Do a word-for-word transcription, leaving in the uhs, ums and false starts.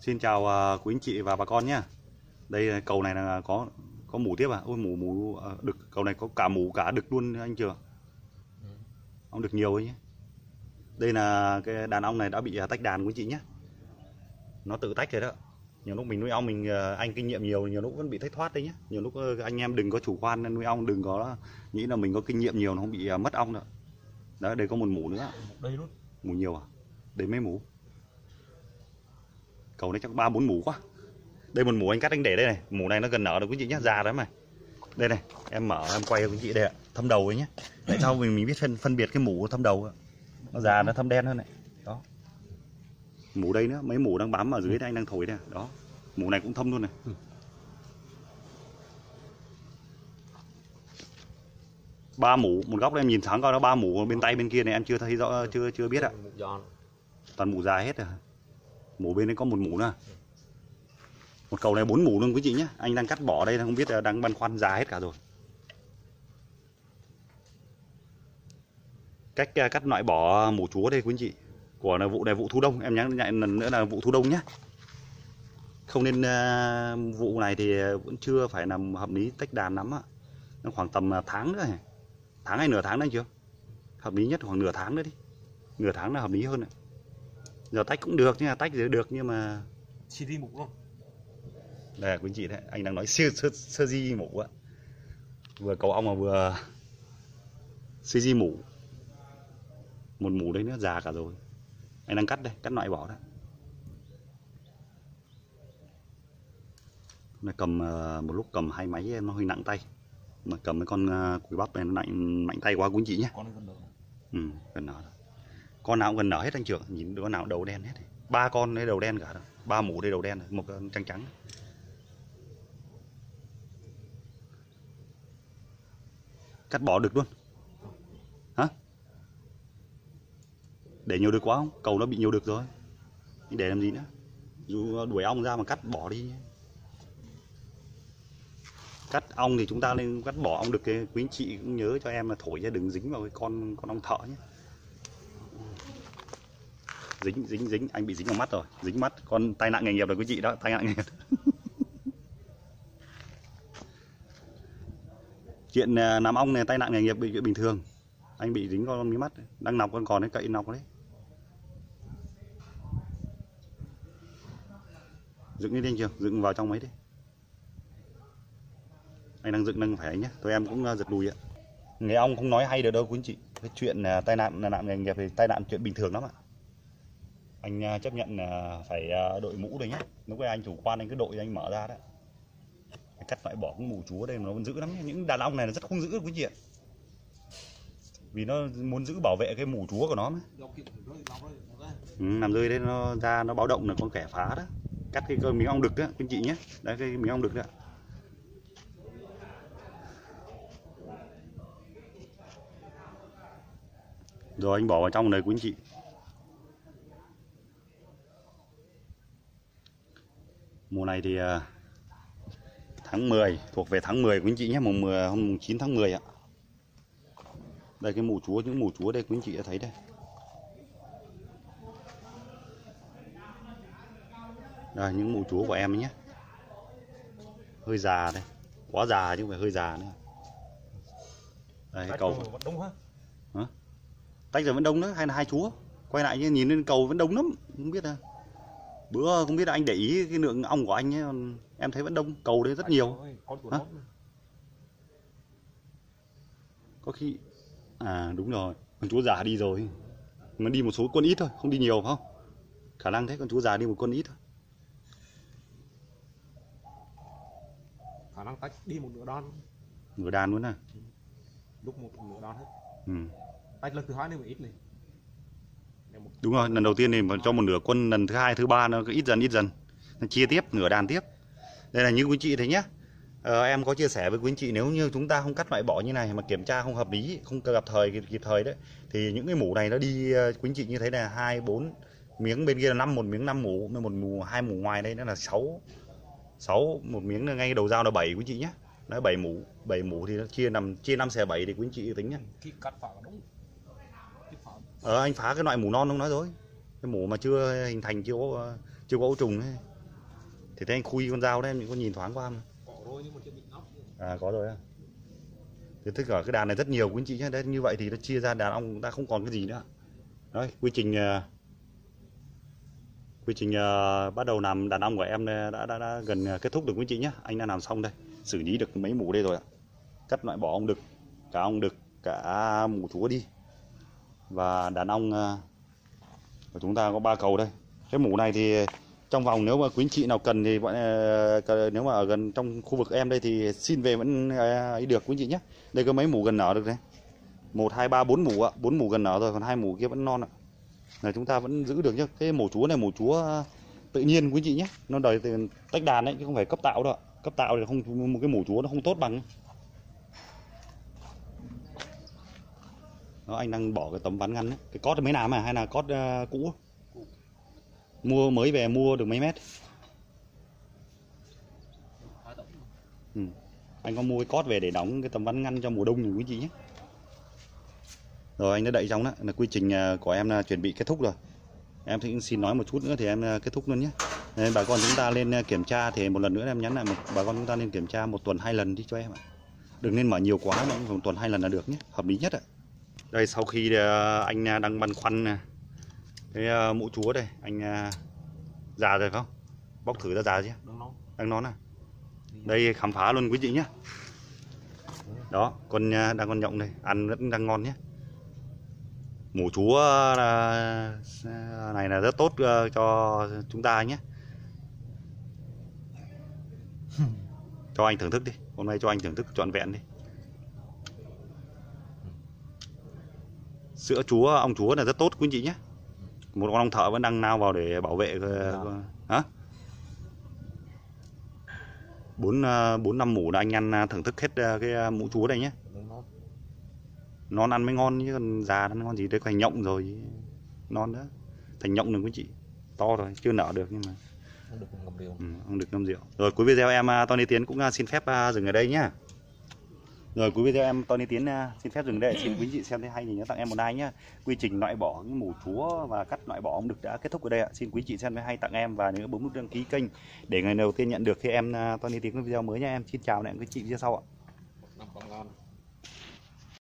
Xin chào quý anh chị và bà con nhé. Đây cầu này là có có mủ tiếp à? Ôi mủ mủ đực, cầu này có cả mủ cả đực luôn anh chưa? Ông đực nhiều ấy nhé. Đây là cái đàn ong này đã bị tách đàn quý anh chị nhé. Nó tự tách rồi đó. Nhiều lúc mình nuôi ong mình anh kinh nghiệm nhiều, nhiều lúc vẫn bị thách thoát đấy nhé. Nhiều lúc anh em đừng có chủ quan nuôi ong, đừng có nghĩ là mình có kinh nghiệm nhiều nó không bị mất ong nữa. Đấy, đây có một mủ nữa. Đây luôn. Mủ nhiều à? Đấy mấy mủ. Cầu này chắc ba bốn mủ quá. Đây một mủ anh cắt anh để đây này. Mủ này nó gần nở rồi quý chị nhé, già lắm này. Đây này, em mở em quay quý chị đây ạ, thâm đầu ấy nhé. Tại sao mình mình biết phân, phân biệt cái mủ thâm đầu. Nó già nó thâm đen hơn này. Đó. Mủ đây nữa, mấy mủ đang bám ở dưới đây anh đang thổi đây. Đó. Mủ này cũng thâm luôn này. Ba mủ, một góc đây em nhìn sáng coi nó ba mủ bên tay bên kia này em chưa thấy rõ, chưa chưa biết ạ. Toàn mủ dài hết rồi. Mủ bên đấy có một mủ nữa. Một cầu này bốn mủ luôn quý chị nhé. Anh đang cắt bỏ đây không biết, đang băn khoăn già hết cả rồi. Cách cắt loại bỏ mủ chúa đây quý chị. Của là vụ này vụ thu đông, em nhắc lại lần nữa là vụ thu đông nhé. Không nên uh, vụ này thì vẫn chưa phải là hợp lý tách đàn lắm ạ. Nó khoảng tầm tháng nữa này. Tháng hay nửa tháng nữa anh chưa? Hợp lý nhất khoảng nửa tháng nữa đi. Nửa tháng là hợp lý hơn ạ. Giờ tách cũng được, nhưng mà tách thì được nhưng mà chi đi mục luôn. Đây quý anh chị đấy, anh đang nói siêu sơ, sơ di mủ ạ. Vừa cầu ong mà vừa sơ di mủ. Một mủ đấy nữa già cả rồi. Anh đang cắt đây, cắt loại bỏ đấy. Này cầm một lúc cầm hai máy em nó hơi nặng tay. Mà cầm cái con cùi bắp này nó nặng mạnh tay quá quý anh chị nhé. Con này gần nở. Ừ, gần nở rồi. Con nào cũng gần nở hết anh trưởng, nhìn đứa nào đầu đen hết. Ba con đây đầu đen cả rồi. Ba mủ đây đầu đen rồi, một con trắng trắng. Cắt bỏ được luôn. Hả? Để nhiều được quá không? Cầu nó bị nhiều được rồi. Để làm gì nữa? Dù đuổi ong ra mà cắt bỏ đi nhé. Cắt ong thì chúng ta nên cắt bỏ ong được cái quý anh chị cũng nhớ cho em là thổi ra đừng dính vào cái con con ong thợ nhé. Dính dính dính anh bị dính vào mắt rồi, dính mắt con tai nạn nghề nghiệp rồi quý chị đó, tai nạn nghề nghiệp. Chuyện làm ong này tai nạn nghề nghiệp bị chuyện bình thường. Anh bị dính con mí mắt, đang nọc con còn đấy, cậy nọc đấy. Dựng đi anh chưa? Dựng vào trong mấy đi. Anh đang dựng đang phải nhá. Thôi em cũng giật đùi ạ. Nghề ong không nói hay được đâu quý anh chị. Cái chuyện tai nạn nạn nghề nghiệp thì tai nạn chuyện bình thường lắm ạ. Anh chấp nhận phải đội mũ rồi nhé. Lúc này anh chủ quan anh cứ đội anh mở ra đấy. Cắt loại bỏ cái mủ chúa đây nó vẫn giữ lắm. Những đàn ong này là rất không giữ quý chị ạ. Vì nó muốn giữ bảo vệ cái mủ chúa của nó mà. Ừ, nằm rơi đấy nó ra nó báo động là con kẻ phá đó. Cắt cái miếng ong đực đó quý chị nhé. Đấy cái miếng ong đực đó. Rồi anh bỏ vào trong này quý chị. Mùa này thì tháng mười, thuộc về tháng mười quý anh chị nhé, mùng mười, hôm chín tháng mười ạ. Đây cái mủ chúa, những mủ chúa đây quý anh chị đã thấy đây. Đây những mủ chúa của em ấy nhé. Hơi già đây, quá già chứ không phải hơi già nữa. Đây cái cầu vẫn đông hả? Hả? Tách rồi vẫn đông nữa, hay là hai chúa? Quay lại nhìn lên cầu vẫn đông lắm, không biết à. Bữa không biết là anh để ý cái lượng ong của anh ấy, em thấy vẫn đông, cầu đấy rất anh nhiều ơi, con có khi à đúng rồi con chúa già đi rồi, nó đi một số con ít thôi, không đi nhiều phải không, khả năng thế con chúa già đi một con ít thôi, khả năng tách đi một nửa đàn, nửa đàn luôn à, ừ. Lúc một nửa đàn hết, ừ. Tách lần thứ hai nên ít này. Đúng rồi, lần đầu tiên thì cho một nửa quân, lần thứ hai, thứ ba nó cứ ít dần, ít dần nó chia tiếp, nửa đàn tiếp. Đây là như quý chị thấy nhé. ờ, Em có chia sẻ với quý chị nếu như chúng ta không cắt loại bỏ như này mà kiểm tra không hợp lý, không gặp thời, kịp, kịp thời đấy. Thì những cái mủ này nó đi quý chị như thế là hai, bốn miếng, bên kia là năm, một miếng năm mủ, một mủ, hai mủ ngoài đây nó là sáu, sáu, một miếng ngay đầu dao là bảy quý chị nhé. Nó bảy mủ, bảy mủ thì nó chia nằm chia năm xẻ bảy thì quý chị tính nhé. Cắt vào đúng. Ờ, anh phá cái loại mủ non không nói dối. Cái mủ mà chưa hình thành, chưa có, chưa có ấu trùng ấy. Thì thế anh khui con dao đấy, mình có nhìn thoáng qua mà. À có rồi à. Thế tất cả cái đàn này rất nhiều quý anh chị nhé. Đấy, như vậy thì nó chia ra đàn ong ta không còn cái gì nữa. Đấy, quy trình uh, quy trình uh, bắt đầu làm đàn ong của em đã, đã, đã, đã gần kết thúc được quý anh chị nhé. Anh đã làm xong đây, xử lý được mấy mủ đây rồi ạ. Cắt loại bỏ ong đực, cả ong đực, cả mủ chúa đi. Và đàn ong uh, của chúng ta có ba cầu đây. Cái mủ này thì trong vòng nếu mà quý anh chị nào cần thì bọn nếu mà ở gần trong khu vực em đây thì xin về vẫn ấy được quý anh chị nhé. Đây có mấy mủ gần nở được đấy. một hai ba bốn mủ ạ, bốn mủ gần nở rồi còn hai mủ kia vẫn non ạ. Là chúng ta vẫn giữ được nhá. Cái mủ chúa này mủ chúa tự nhiên quý anh chị nhé. Nó đời từ tách đàn đấy chứ không phải cấp tạo đâu ạ. Cấp tạo thì không một cái mủ chúa nó không tốt bằng. Đó, anh đang bỏ cái tấm ván ngăn đấy. Cái cót mới làm à hay là cót uh, cũ? Mua mới về mua được mấy mét? Ừ. Anh có mua cái cót về để đóng cái tấm ván ngăn cho mùa đông rồi quý chị nhé. Rồi anh đã đậy xong đó, là quy trình của em là chuẩn bị kết thúc rồi. Em thì xin nói một chút nữa thì em kết thúc luôn nhé. Nên bà con chúng ta lên kiểm tra thì một lần nữa em nhắn lại một, bà con chúng ta nên kiểm tra một tuần hai lần đi cho em ạ. Đừng nên mở nhiều quá mà một tuần hai lần là được nhé, hợp lý nhất ạ. Đây sau khi anh đang băn khoăn cái mũ chúa đây, anh già rồi phải không? Bóc thử ra già chứ? Đang nón à? Đây khám phá luôn quý vị nhé. Đó, con đang con nhộng đây, ăn vẫn đang ngon nhé. Mũ chúa này là rất tốt cho chúng ta nhé. Cho anh thưởng thức đi, hôm nay cho anh thưởng thức trọn vẹn đi. Sữa chúa, ong chúa là rất tốt quý vị nhé. Một con ong thợ vẫn đang nao vào để bảo vệ hả? Bốn bốn năm mủ là anh ăn thưởng thức hết cái mũ chúa đây nhé. Non ăn mới ngon chứ còn già ăn ngon gì đấy, thành nhộng rồi non đó, thành nhộng đừng quý chị, to rồi chưa nở được nhưng mà không được ngâm rượu. Rồi cuối video em Tony Tiến cũng xin phép dừng ở đây nhá. Rồi cuối video em Tony Tiến xin phép dừng đây, xin quý vị xem thấy hay thì nhớ tặng em một like nhé. Quy trình loại bỏ những mủ chúa và cắt loại bỏ ong đực đã kết thúc ở đây ạ. Xin quý vị xem thấy hay tặng em và nhớ bấm nút đăng ký kênh để ngày đầu tiên nhận được khi em Tony Tiến có video mới nha em. Xin chào lại quý chị video sau ạ.